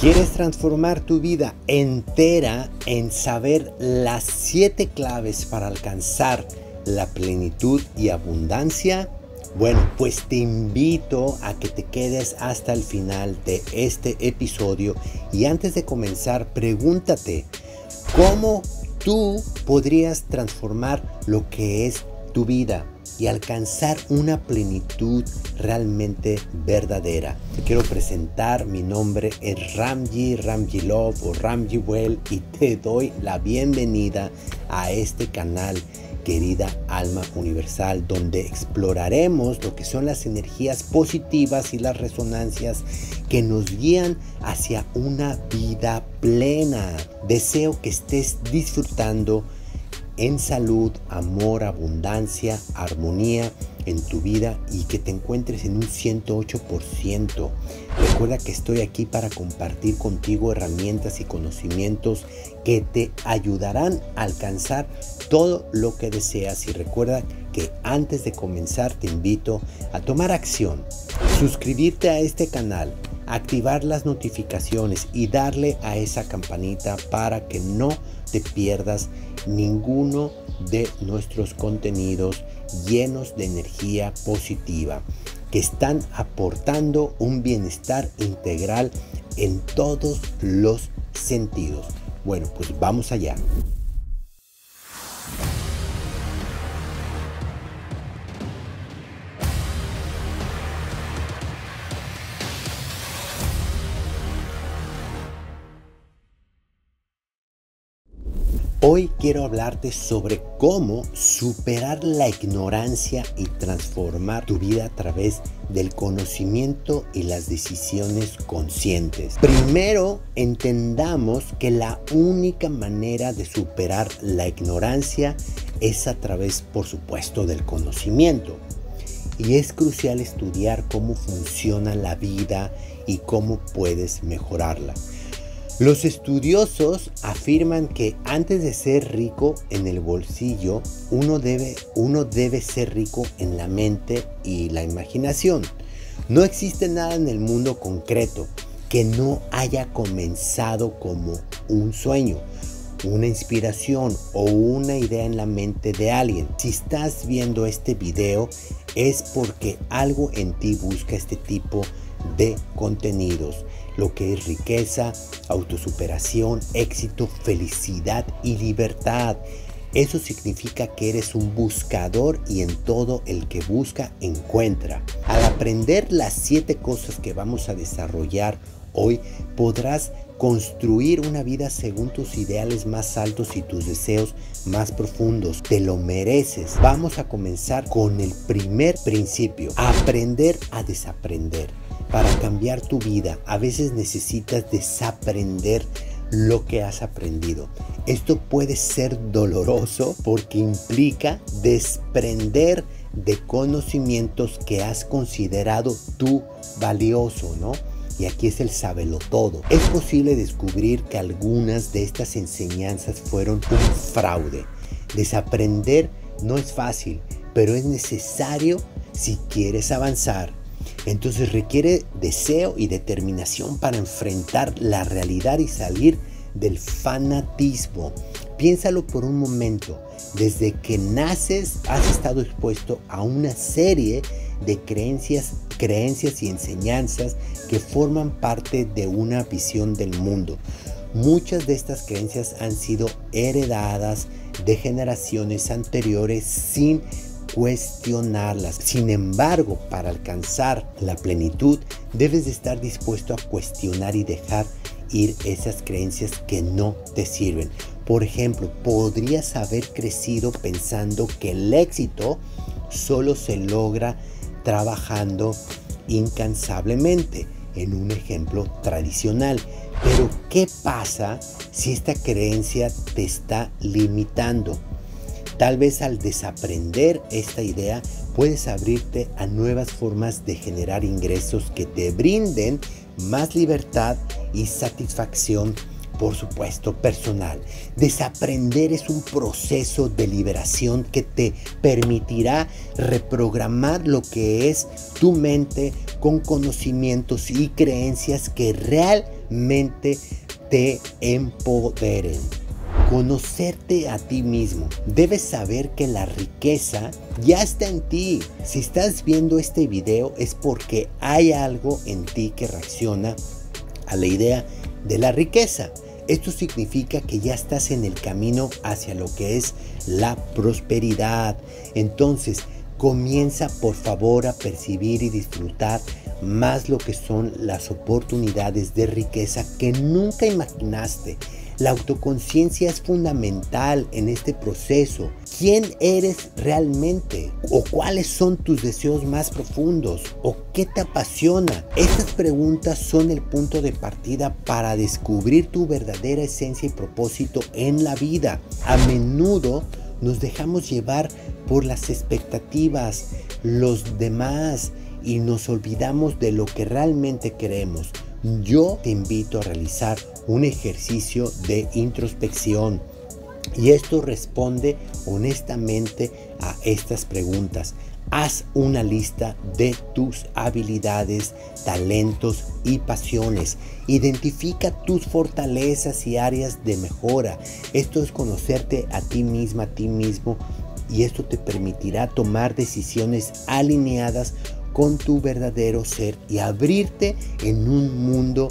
¿Quieres transformar tu vida entera en saber las 7 claves para alcanzar la plenitud y abundancia? Bueno, pues te invito a que te quedes hasta el final de este episodio y antes de comenzar, pregúntate ¿cómo tú podrías transformar lo que es tu vida y alcanzar una plenitud realmente verdadera? Te quiero presentar, mi nombre es Ramji Love o Ramji Well, y te doy la bienvenida a este canal Querida Alma Universal, donde exploraremos lo que son las energías positivas y las resonancias que nos guían hacia una vida plena. Deseo que estés disfrutando en salud, amor, abundancia, armonía en tu vida y que te encuentres en un 108%. Recuerda que estoy aquí para compartir contigo herramientas y conocimientos que te ayudarán a alcanzar todo lo que deseas. Y recuerda que antes de comenzar te invito a tomar acción, suscribirte a este canal, activar las notificaciones y darle a esa campanita para que no te pierdas ninguno de nuestros contenidos llenos de energía positiva que están aportando un bienestar integral en todos los sentidos. Bueno, pues vamos allá. Hoy quiero hablarte sobre cómo superar la ignorancia y transformar tu vida a través del conocimiento y las decisiones conscientes. Primero, entendamos que la única manera de superar la ignorancia es a través, por supuesto, del conocimiento. Y es crucial estudiar cómo funciona la vida y cómo puedes mejorarla. Los estudiosos afirman que antes de ser rico en el bolsillo, uno debe ser rico en la mente y la imaginación. No existe nada en el mundo concreto que no haya comenzado como un sueño, una inspiración o una idea en la mente de alguien. Si estás viendo este video es porque algo en ti busca este tipo de contenidos. Lo que es riqueza, autosuperación, éxito, felicidad y libertad. Eso significa que eres un buscador y en todo el que busca, encuentra. Al aprender las 7 cosas que vamos a desarrollar hoy, podrás construir una vida según tus ideales más altos y tus deseos más profundos. Te lo mereces. Vamos a comenzar con el primer principio: aprender a desaprender. Para cambiar tu vida, a veces necesitas desaprender lo que has aprendido. Esto puede ser doloroso porque implica desprender de conocimientos que has considerado tú valioso, ¿no? Y aquí es el sábelo todo. Es posible descubrir que algunas de estas enseñanzas fueron un fraude. Desaprender no es fácil, pero es necesario si quieres avanzar. Entonces requiere deseo y determinación para enfrentar la realidad y salir del fanatismo. Piénsalo por un momento. Desde que naces has estado expuesto a una serie de creencias y enseñanzas que forman parte de una visión del mundo. Muchas de estas creencias han sido heredadas de generaciones anteriores sin cuestionarlas. Sin embargo, para alcanzar la plenitud, debes de estar dispuesto a cuestionar y dejar ir esas creencias que no te sirven. Por ejemplo, podrías haber crecido pensando que el éxito solo se logra trabajando incansablemente, en un ejemplo tradicional. Pero, ¿qué pasa si esta creencia te está limitando? Tal vez al desaprender esta idea puedes abrirte a nuevas formas de generar ingresos que te brinden más libertad y satisfacción, por supuesto, personal. Desaprender es un proceso de liberación que te permitirá reprogramar lo que es tu mente con conocimientos y creencias que realmente realmente te empoderen. Conocerte a ti mismo. Debes saber que la riqueza ya está en ti. Si estás viendo este video es porque hay algo en ti que reacciona a la idea de la riqueza. Esto significa que ya estás en el camino hacia lo que es la prosperidad. Entonces, comienza por favor a percibir y disfrutar más lo que son las oportunidades de riqueza que nunca imaginaste. La autoconciencia es fundamental en este proceso. ¿Quién eres realmente? ¿O cuáles son tus deseos más profundos? ¿O qué te apasiona? Estas preguntas son el punto de partida para descubrir tu verdadera esencia y propósito en la vida. A menudo nos dejamos llevar por las expectativas, los demás, y nos olvidamos de lo que realmente queremos. Yo te invito a realizar un ejercicio de introspección y esto responde honestamente a estas preguntas. Haz una lista de tus habilidades, talentos y pasiones. Identifica tus fortalezas y áreas de mejora. Esto es conocerte a ti misma, a ti mismo, y esto te permitirá tomar decisiones alineadas con tu verdadero ser y abrirte en un mundo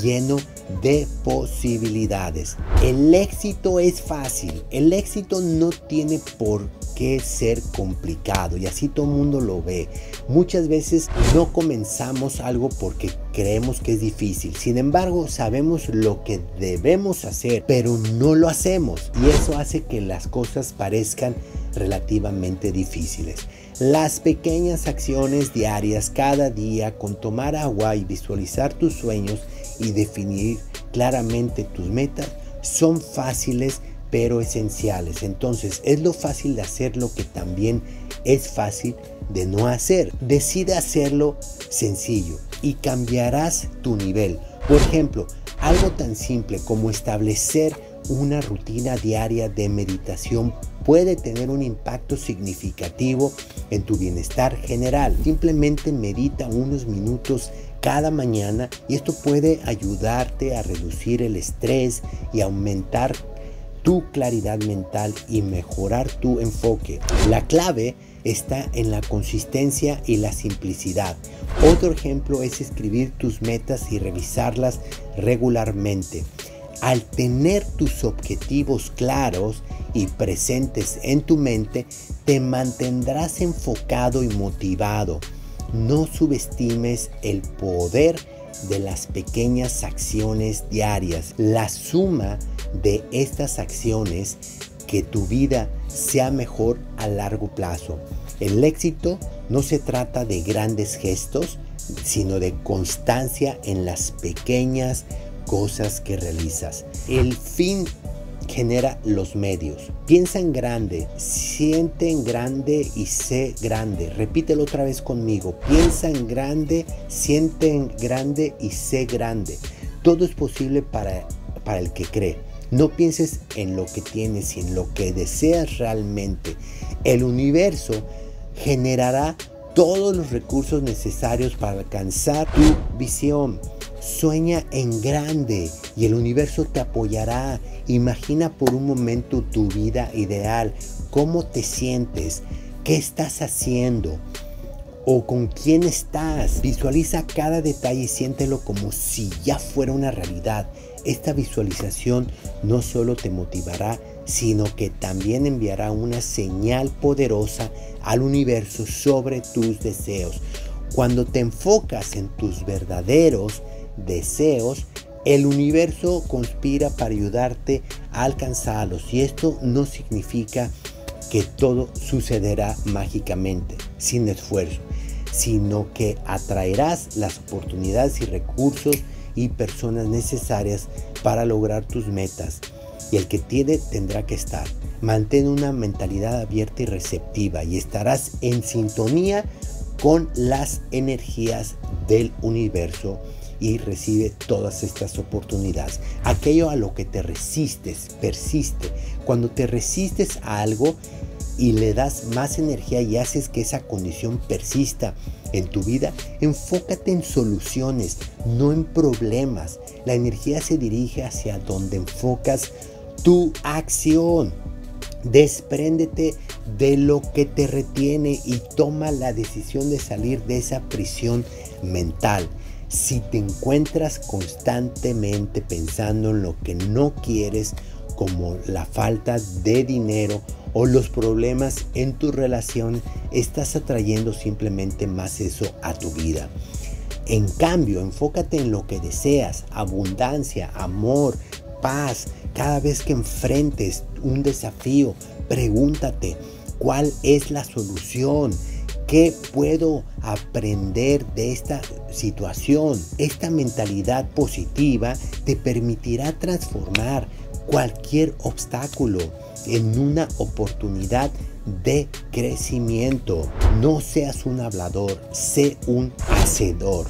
lleno de posibilidades. El éxito es fácil, el éxito no tiene por qué ser complicado y así todo el mundo lo ve. Muchas veces no comenzamos algo porque creemos que es difícil, sin embargo sabemos lo que debemos hacer, pero no lo hacemos y eso hace que las cosas parezcan relativamente difíciles. Las pequeñas acciones diarias cada día con tomar agua y visualizar tus sueños y definir claramente tus metas son fáciles pero esenciales. Entonces es lo fácil de hacer lo que también es fácil de no hacer. Decide hacerlo sencillo y cambiarás tu nivel. Por ejemplo, algo tan simple como establecer una rutina diaria de meditación puede tener un impacto significativo en tu bienestar general. Simplemente medita unos minutos cada mañana y esto puede ayudarte a reducir el estrés y aumentar tu claridad mental y mejorar tu enfoque. La clave está en la consistencia y la simplicidad. Otro ejemplo es escribir tus metas y revisarlas regularmente. Al tener tus objetivos claros y presentes en tu mente, te mantendrás enfocado y motivado. No subestimes el poder de las pequeñas acciones diarias. La suma de estas acciones que tu vida sea mejor a largo plazo. El éxito no se trata de grandes gestos, sino de constancia en las pequeñas cosas que realizas. El fin genera los medios. Piensa en grande, siente en grande y sé grande. Repítelo otra vez conmigo. Piensa en grande, siente en grande y sé grande. Todo es posible para el que cree. No pienses en lo que tienes, sino en lo que deseas realmente. El universo generará todos los recursos necesarios para alcanzar tu visión. Sueña en grande y el universo te apoyará. Imagina por un momento tu vida ideal, cómo te sientes, qué estás haciendo o con quién estás. Visualiza cada detalle y siéntelo como si ya fuera una realidad. Esta visualización no solo te motivará, sino que también enviará una señal poderosa al universo sobre tus deseos. Cuando te enfocas en tus verdaderos deseos, el universo conspira para ayudarte a alcanzarlos y esto no significa que todo sucederá mágicamente sin esfuerzo, sino que atraerás las oportunidades y recursos y personas necesarias para lograr tus metas, y el que tiene tendrá que estar. Mantén una mentalidad abierta y receptiva y estarás en sintonía con las energías del universo y recibe todas estas oportunidades. Aquello a lo que te resistes, persiste. Cuando te resistes a algo y le das más energía y haces que esa condición persista, En tu vida, enfócate en soluciones, no en problemas. La energía se dirige hacia donde enfocas tu acción. Despréndete de lo que te retiene y toma la decisión de salir de esa prisión mental. Si te encuentras constantemente pensando en lo que no quieres, como la falta de dinero o los problemas en tu relación, estás atrayendo simplemente más eso a tu vida. En cambio, enfócate en lo que deseas: abundancia, amor, paz. Cada vez que enfrentes un desafío, pregúntate: ¿cuál es la solución? ¿Qué puedo aprender de esta situación? Esta mentalidad positiva te permitirá transformar cualquier obstáculo en una oportunidad de crecimiento. No seas un hablador, sé un hacedor.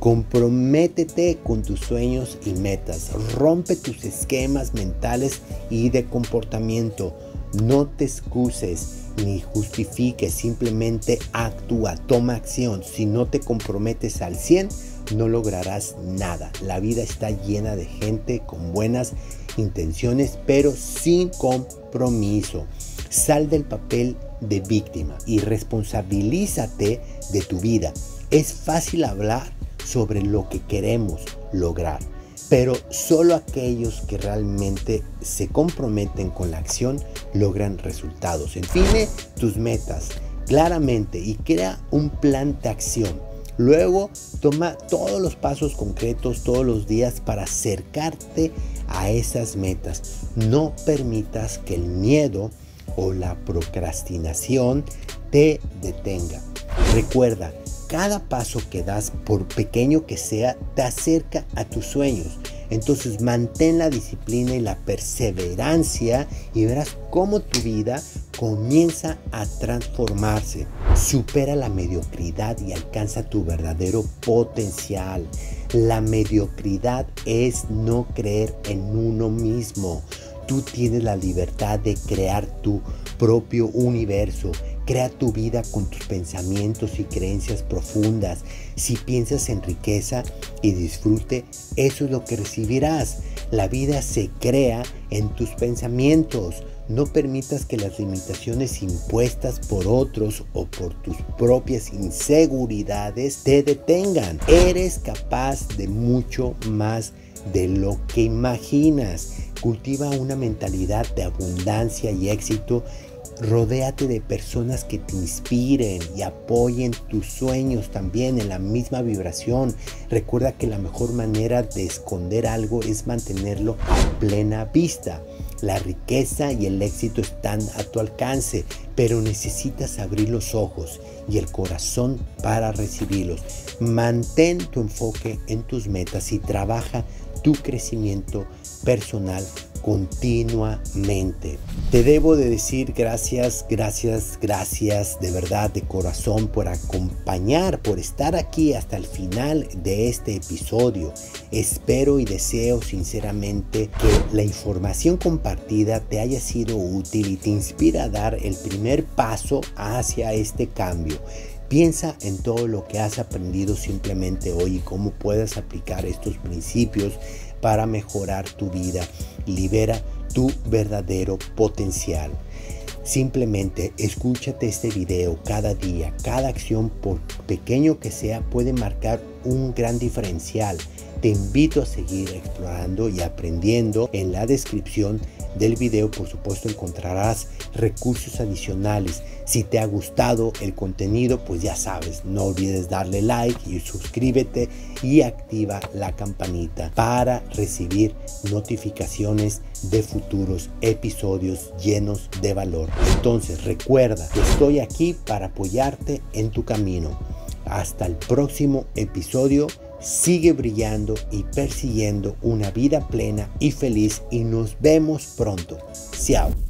Comprométete con tus sueños y metas. Rompe tus esquemas mentales y de comportamiento. No te excuses ni justifiques, simplemente actúa, toma acción. Si no te comprometes al 100, no lograrás nada. La vida está llena de gente con buenas intenciones, pero sin compromiso. Sal del papel de víctima y responsabilízate de tu vida. Es fácil hablar sobre lo que queremos lograr, pero solo aquellos que realmente se comprometen con la acción logran resultados. Define tus metas claramente y crea un plan de acción. Luego toma todos los pasos concretos todos los días para acercarte a esas metas. No permitas que el miedo o la procrastinación te detenga. Recuerda, cada paso que das, por pequeño que sea, te acerca a tus sueños. Entonces mantén la disciplina y la perseverancia y verás cómo tu vida comienza a transformarse. Supera la mediocridad y alcanza tu verdadero potencial. La mediocridad es no creer en uno mismo. Tú tienes la libertad de crear tu propio universo. Crea tu vida con tus pensamientos y creencias profundas. Si piensas en riqueza y disfrute, eso es lo que recibirás. La vida se crea en tus pensamientos. No permitas que las limitaciones impuestas por otros o por tus propias inseguridades te detengan. Eres capaz de mucho más de lo que imaginas. Cultiva una mentalidad de abundancia y éxito. Rodéate de personas que te inspiren y apoyen tus sueños también en la misma vibración. Recuerda que la mejor manera de esconder algo es mantenerlo a plena vista. La riqueza y el éxito están a tu alcance, pero necesitas abrir los ojos y el corazón para recibirlos. Mantén tu enfoque en tus metas y trabaja tu crecimiento personal continuamente. Te debo de decir gracias de verdad, de corazón, por acompañar, por estar aquí hasta el final de este episodio. Espero y deseo sinceramente que la información compartida te haya sido útil y te inspira a dar el primer paso hacia este cambio. Piensa en todo lo que has aprendido simplemente hoy y cómo puedes aplicar estos principios para mejorar tu vida. Libera tu verdadero potencial. Simplemente escúchate este video cada día. Cada acción, por pequeño que sea, puede marcar un gran diferencial. Te invito a seguir explorando y aprendiendo. En la descripción del video, por supuesto, encontrarás recursos adicionales. Si te ha gustado el contenido, pues ya sabes, no olvides darle like y suscríbete y activa la campanita para recibir notificaciones de futuros episodios llenos de valor. Entonces recuerda que estoy aquí para apoyarte en tu camino. Hasta el próximo episodio. Sigue brillando y persiguiendo una vida plena y feliz, y nos vemos pronto. Ciao.